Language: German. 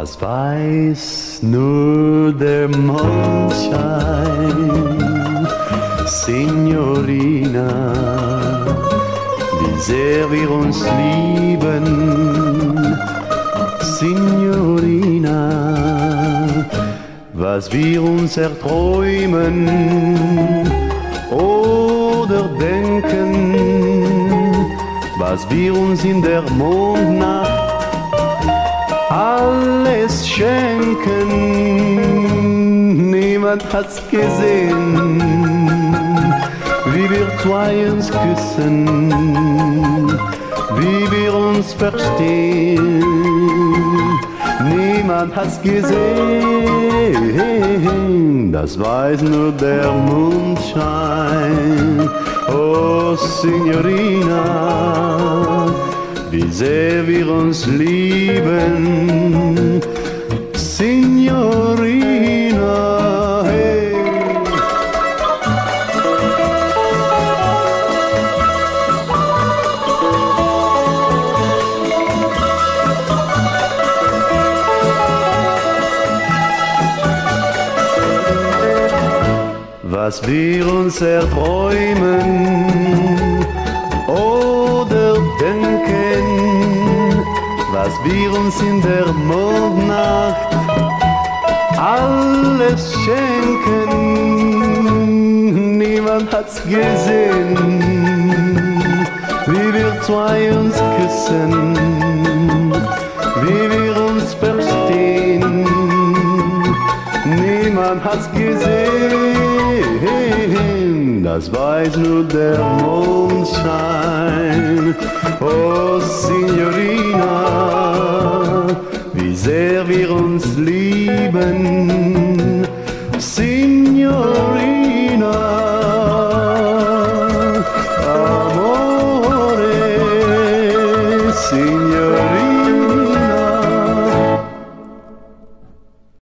das weiß nur der Mondschein. Signorina, wie sehr wir uns lieben. Signorina, was wir uns erträumen oder denken, was wir uns in der Mondnacht alles schenken. Niemand hat's gesehen, wie wir zwei uns küssen, wie wir uns verstehen. Niemand hat's gesehen, das weiß nur der Mondschein. Oh Signorina, wie sehr wir uns lieben, Signorina, hey. Was wir uns erträumen oder denken, was wir uns in der Mondnacht alles schenken. Niemand hat's gesehen, wie wir zwei uns küssen, wie wir uns verstehen. Niemand hat's gesehen, das weiß nur der Mondschein. Oh Signorina, wie sehr wir uns lieben.